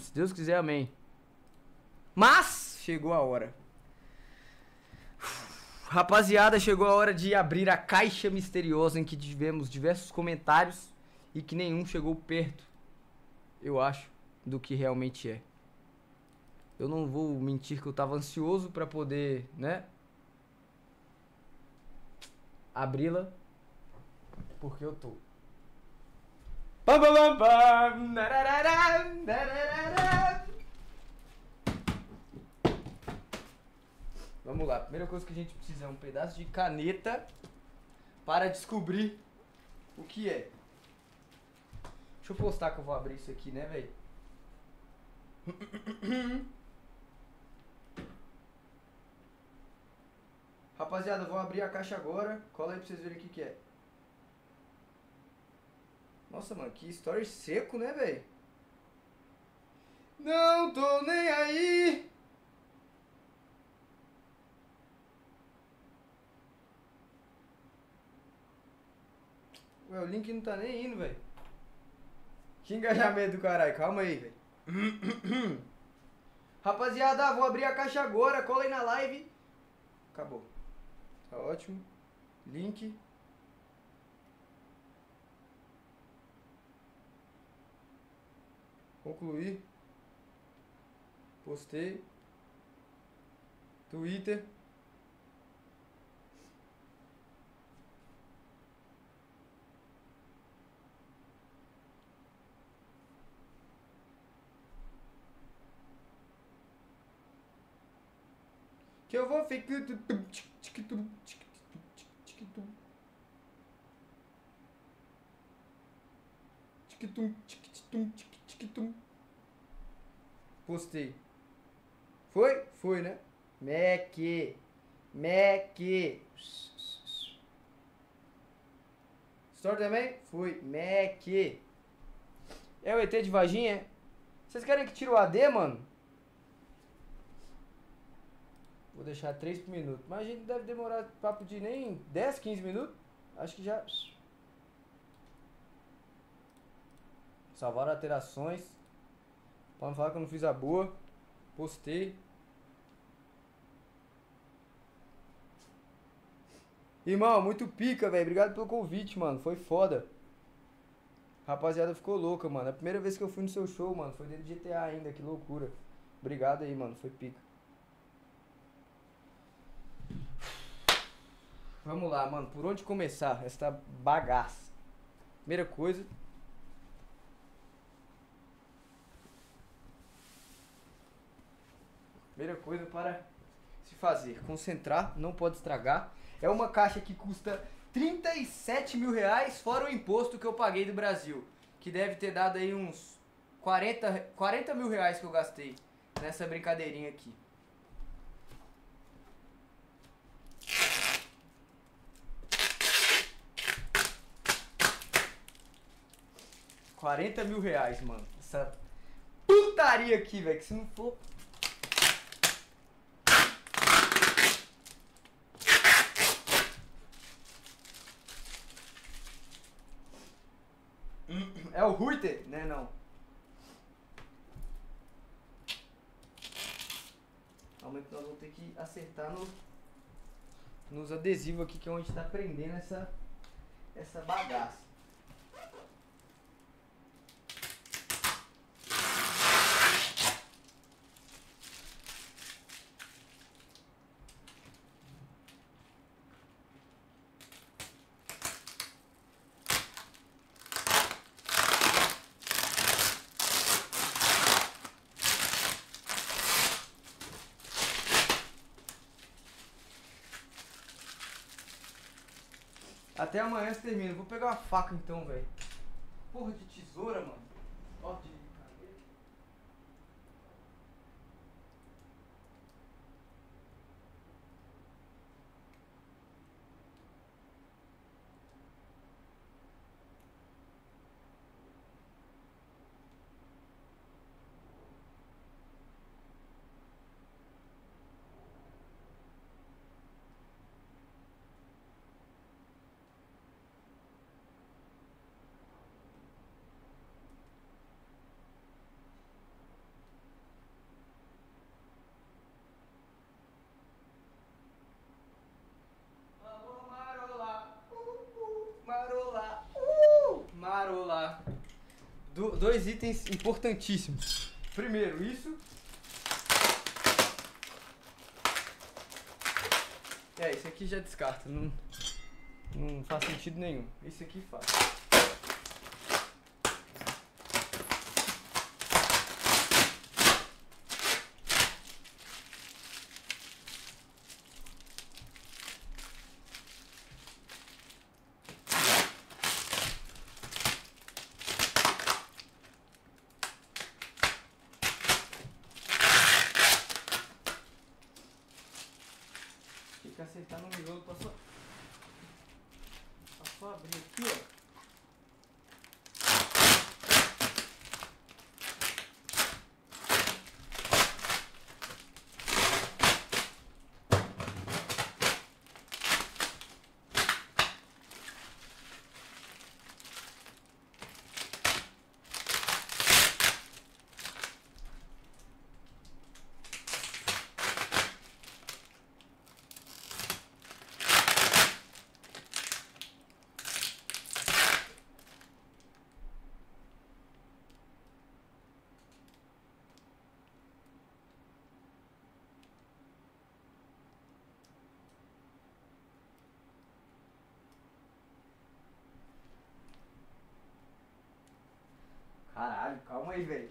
Se Deus quiser, amém. Mas chegou a hora. Rapaziada, chegou a hora de abrir a caixa misteriosa em que tivemos diversos comentários e que nenhum chegou perto, eu acho, do que realmente é. Eu não vou mentir que eu tava ansioso pra poder, né, abri-la, porque eu tô. Vamos lá, a primeira coisa que a gente precisa é um pedaço de caneta para descobrir o que é. Deixa eu postar que eu vou abrir isso aqui, né, velho? Rapaziada, eu vou abrir a caixa agora. Cola aí pra vocês verem o que que é. Nossa, mano, que story seco, né, velho? Não tô nem aí! Ué, o link não tá nem indo, velho. Que engajamento do caralho. Calma aí, velho. Rapaziada, vou abrir a caixa agora. Cola aí na live. Acabou. Tá ótimo. Link. Concluir. Postei. Twitter. Que eu vou ficar... Postei. Foi? Foi, né? Mac. Store também? Foi. Mac. É o ET de Varginha? Vocês querem que tire o AD, mano? Vou deixar 3 por minuto. Mas a gente deve demorar papo de nem 10, 15 minutos. Acho que já... Salvar alterações. Pra não falar que eu não fiz a boa. Postei. Irmão, muito pica, velho. Obrigado pelo convite, mano. Foi foda. Rapaziada ficou louca, mano. A primeira vez que eu fui no seu show, mano. Foi dentro de GTA ainda. Que loucura. Obrigado aí, mano. Foi pica. Vamos lá, mano. Por onde começar esta bagaça? Primeira coisa. Primeira coisa para se fazer. Concentrar, não pode estragar. É uma caixa que custa 37 mil reais, fora o imposto que eu paguei do Brasil. Que deve ter dado aí uns 40 mil reais que eu gastei nessa brincadeirinha aqui. R$40 mil, mano. Essa putaria aqui, velho. Que se não for... É o Ruiter, né? Não. Calma que nós vamos ter que acertar nos adesivos aqui, que é onde tá prendendo essa bagaça. Até amanhã se termina. Vou pegar uma faca então, velho. Porra de tesoura, mano. Ó, de caneta. dois itens importantíssimos. Primeiro, isso. É, isso aqui já descarta, não faz sentido nenhum. Isso aqui faz. Acertar no miolo, posso abrir aqui, ó. Caralho, calma aí, velho.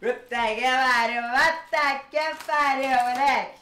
Puta que pariu, puta que pariu, moleque!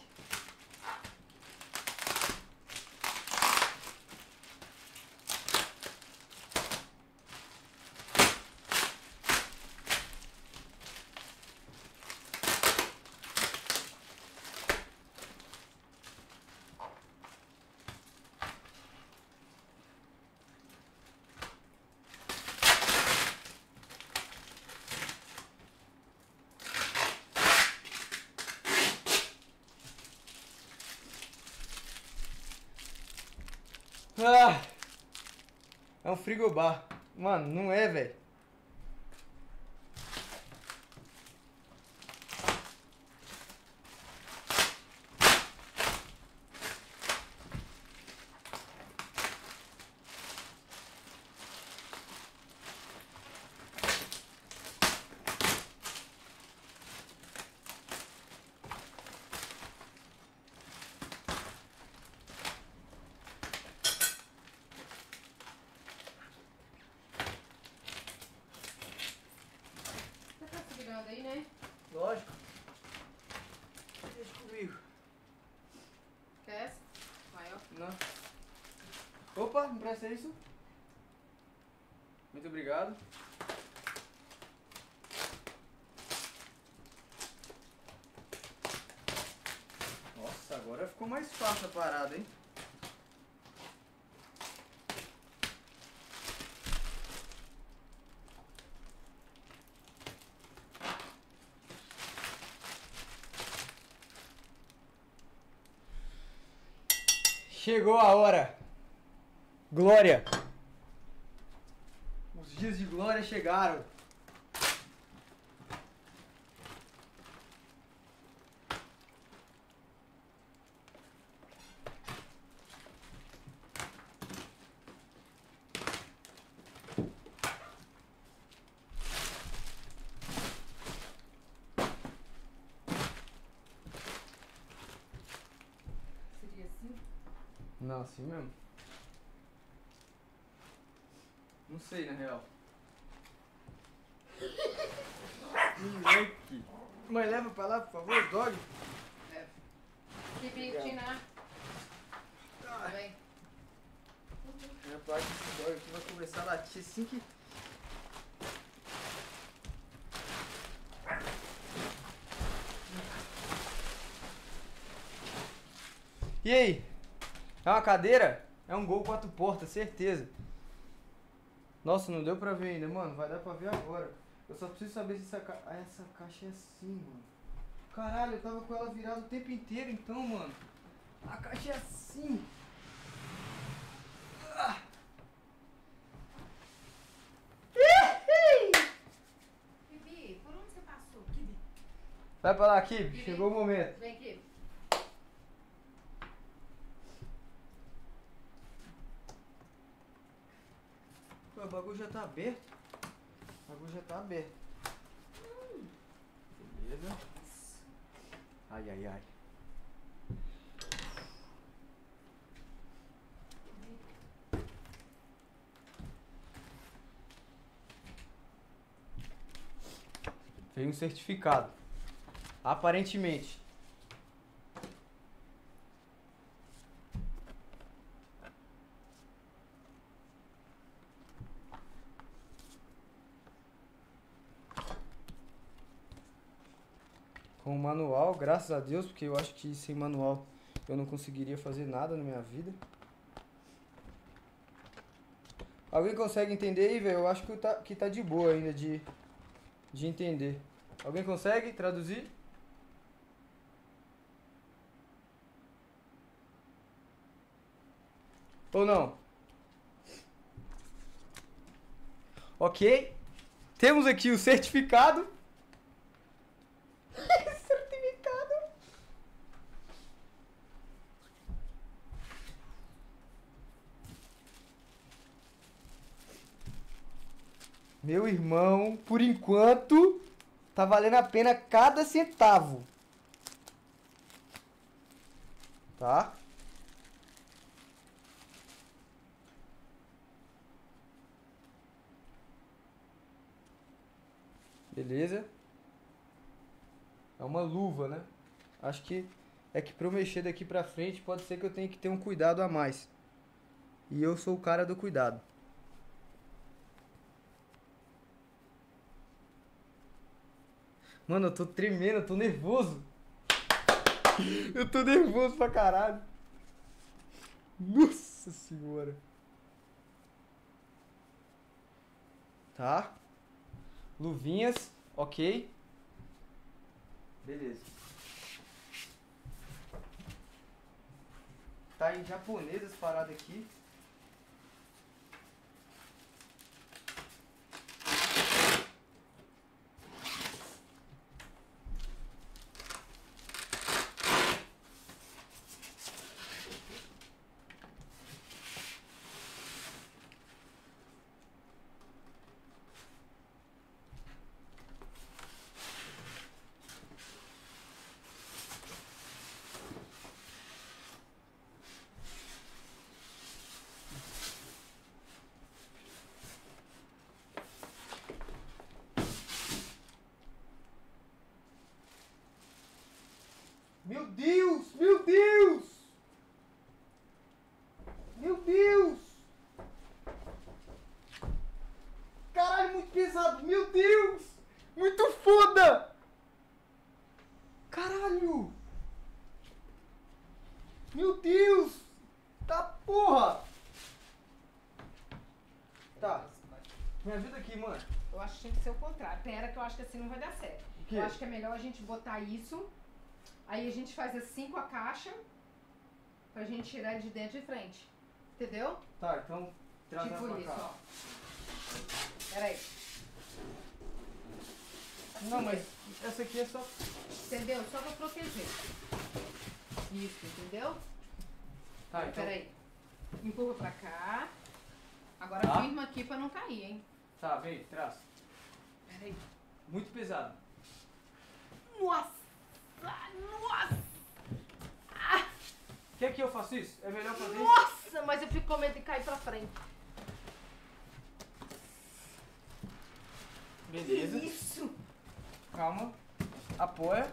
Ah, é um frigobar. Mano, não é, velho. Aí, né? Lógico. Deixa comigo. Quer essa? Maior? Não. Opa, me presta isso. Muito obrigado. Nossa, agora ficou mais fácil a parada, hein? Chegou a hora. Glória. Os dias de glória chegaram. Não, assim mesmo? Não sei, na real. Moleque. Mãe, leva pra lá, por favor, dog. Leva. Se pentinar. Tá bem. Minha placa desse dog aqui vai começar a latir assim que... E aí? É uma cadeira? É um Gol 4 portas, certeza. Nossa, não deu pra ver ainda, mano. Vai dar pra ver agora. Eu só preciso saber se essa caixa... Ah, essa caixa é assim, mano. Caralho, eu tava com ela virada o tempo inteiro, então, mano. A caixa é assim. Ah. Bibi, por onde você passou, Kibi? Vai pra lá, Kibi. Chegou o momento. Vem, Kibi. O bagulho já tá aberto. O bagulho já tá aberto. Beleza. Ai, ai, ai. Veio um certificado. Aparentemente. Com o manual, graças a Deus, porque eu acho que sem manual eu não conseguiria fazer nada na minha vida. Alguém consegue entender aí, velho? Eu acho que tá de boa ainda de entender. Alguém consegue traduzir? Ou não? Ok. Temos aqui o certificado. Meu irmão, por enquanto, tá valendo a pena cada centavo. Tá? Beleza? É uma luva, né? Acho que é que pra eu mexer daqui pra frente, pode ser que eu tenha que ter um cuidado a mais. E eu sou o cara do cuidado. Mano, eu tô tremendo, eu tô nervoso. Eu tô nervoso pra caralho. Nossa senhora. Tá. Luvinhas, ok. Beleza. Tá em japonês essa parada aqui. Meu Deus! Meu Deus! Meu Deus! Caralho, muito pesado! Meu Deus! Muito foda! Caralho! Meu Deus! Tá porra! Tá. Me ajuda aqui, mano. Eu acho que tem que ser o contrário. Pera que eu acho que assim não vai dar certo. Eu acho que é melhor a gente botar isso... Aí a gente faz assim com a caixa. Pra gente tirar de dentro e frente. Entendeu? Tá, então... Tipo isso, ó. Peraí. Assim, não, mas essa aqui é só... Entendeu? Só pra proteger. Isso, entendeu? Tá, então... Peraí. Empurra pra cá. Agora tá. Firma aqui pra não cair, hein? Tá, vem, traz. Peraí. Muito pesado. Nossa! Nossa! Ah. Quer que eu faça isso? É melhor fazer isso? Nossa, mas eu fico com medo de cair pra frente. Beleza. Isso! Calma. Apoia.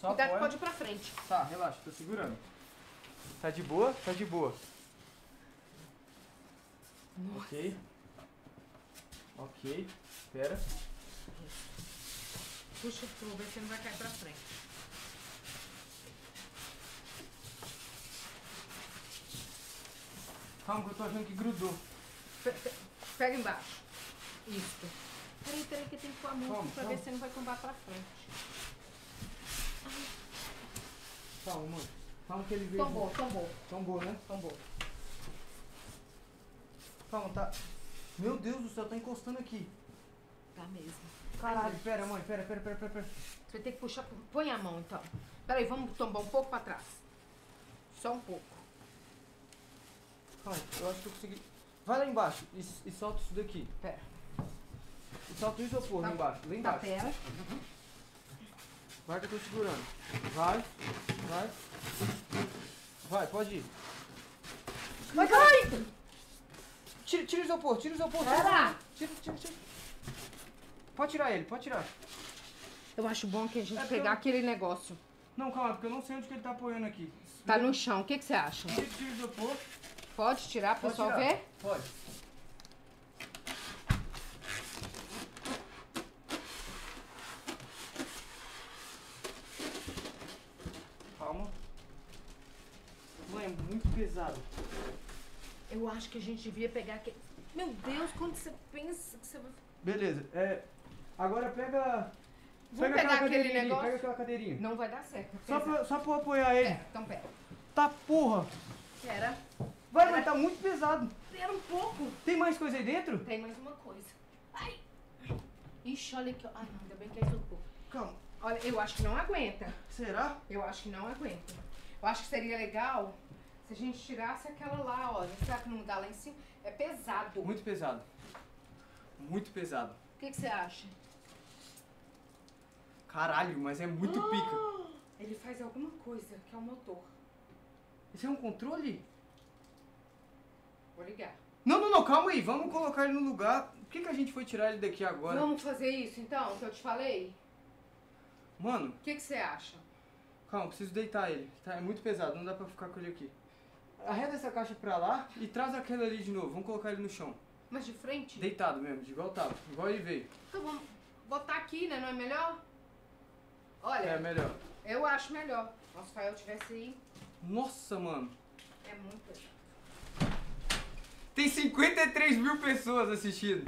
Só cuidado que pode ir pra frente. Tá, relaxa, tô segurando. Tá de boa? Tá de boa. Nossa. Ok. Ok. Espera. Puxa tudo, ver se não vai cair pra frente. Calma que eu tô achando que grudou. Pega embaixo. Isso. Peraí, que tem que pôr a mão pra ver se não vai tombar pra frente. Calma, mano. Calma que ele veio. Tombou, tombou. Tombou, né? Tombou. Calma, tá. Meu Deus do céu, tá encostando aqui. Tá mesmo. Caralho, pera, mãe, pera. Você vai ter que puxar, põe a mão então. Pera aí, vamos tombar um pouco pra trás. Só um pouco. Calma, eu acho que eu consegui. Vai lá embaixo e solta isso daqui. Pera. E solta o isopor lá embaixo, lá embaixo. Tá, pera. Uhum. Vai que eu tô segurando. Vai. Vai, pode ir. Vai! Tira o isopor. Vai lá. Tira. Pode tirar ele, pode tirar. Eu acho bom que a gente pegar aquele negócio. Não, calma, porque eu não sei onde que ele tá apoiando aqui. Tá no chão, o que que você acha? Tira o isopor. Pode tirar pro pessoal ver? Pode. Calma. Mãe, é muito pesado. Eu acho que a gente devia pegar aquele... Meu Deus, quando você pensa que você vai... Beleza, agora pega. Vamos pegar aquele negócio. Pega aquela cadeirinha. Não vai dar certo. Só pra eu apoiar ele. É, então pera. Tá porra! Pera. Vai, mas tá muito pesado. Pera um pouco. Tem mais coisa aí dentro? Tem mais uma coisa. Ai! Ixi, olha aqui. Ai, ainda bem que é isopor. Calma. Olha, eu acho que não aguenta. Será? Eu acho que não aguenta. Eu acho que seria legal se a gente tirasse aquela lá, ó. Será que não dá lá em cima? É pesado. Muito pesado. Muito pesado. O que você acha? Caralho, mas é muito pica. Ele faz alguma coisa, que é o motor. Isso é um controle? Vou ligar. Não, calma aí. Vamos colocar ele no lugar. Por que a gente foi tirar ele daqui agora? Vamos fazer isso, então, que eu te falei? Mano... O que você acha? Calma, preciso deitar ele. Tá, é muito pesado, não dá pra ficar com ele aqui. Arreda essa caixa pra lá e traz aquela ali de novo. Vamos colocar ele no chão. Mas de frente? Deitado mesmo, de igual tava, igual ele veio. Então vamos botar aqui, né? Não é melhor? Olha. É melhor. Eu acho melhor. Nossa, se eu tivesse aí. Nossa, mano. É muito. Tem 53 mil pessoas assistindo.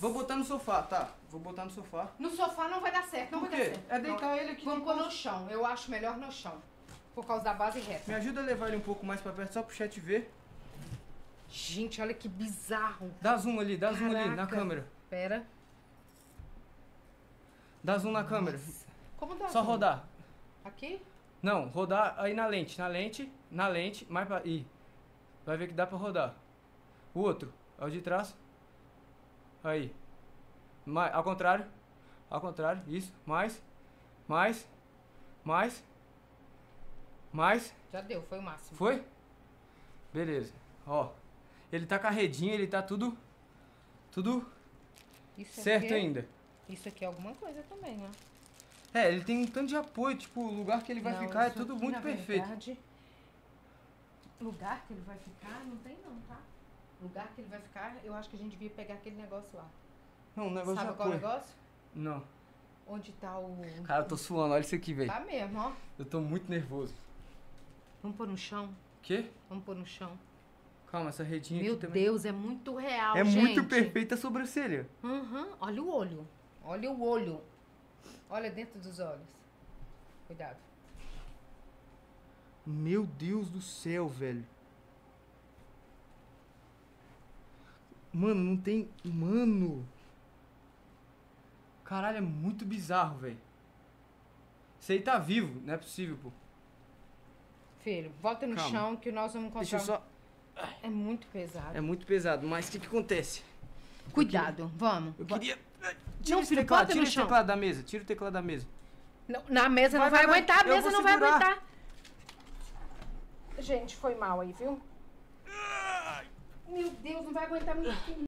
Vou botar no sofá, tá? Vou botar no sofá. No sofá não vai dar certo, não. Por vai quê? Dar certo. É deitar ele aqui. Vamos pôr no chão. Eu acho melhor no chão. Por causa da base reta. Me ajuda a levar ele um pouco mais pra perto, só pro chat ver. Gente, olha que bizarro. Dá zoom ali, dá zoom ali na câmera. Pera. Dá zoom na câmera. Como dá? Só rodar. Aqui? Não, rodar aí na lente, mais pra... Ih. Vai ver que dá pra rodar. O outro, é o de trás. Aí. Mais, ao contrário. Ao contrário, isso. Mais. Já deu, foi o máximo. Foi? Beleza. Ó. Ele tá com a redinha, ele tá tudo isso certo aqui, ainda. Isso aqui é alguma coisa também, né? É, ele tem um tanto de apoio, tipo, o lugar que ele vai ficar é tudo muito perfeito. Verdade, lugar que ele vai ficar, não tem não, tá? Lugar que ele vai ficar, eu acho que a gente devia pegar aquele negócio lá. Não, o negócio sabe qual é o negócio? Não. Onde tá o... Cara, eu tô suando, olha isso aqui, velho. Tá mesmo, ó. Eu tô muito nervoso. Vamos pôr no chão? Quê? Vamos pôr no chão. Calma, essa redinha meu aqui também. Meu Deus, é muito real, é gente. É muito perfeita a sobrancelha. Uhum. Olha o olho. Olha o olho. Olha dentro dos olhos. Cuidado. Meu Deus do céu, velho. Mano, não tem... Mano. Caralho, é muito bizarro, velho. Esse aí tá vivo. Não é possível, pô. Filho, volta no chão que nós vamos comprar. Deixa eu só... É muito pesado. É muito pesado, mas o que que acontece? Cuidado, vamos. Eu queria... Tira esse teclado, tira o teclado da mesa. Tira o teclado da mesa. Não, na mesa não vai aguentar, a mesa não vai aguentar. Gente, foi mal aí, viu? Meu Deus, não vai aguentar muito.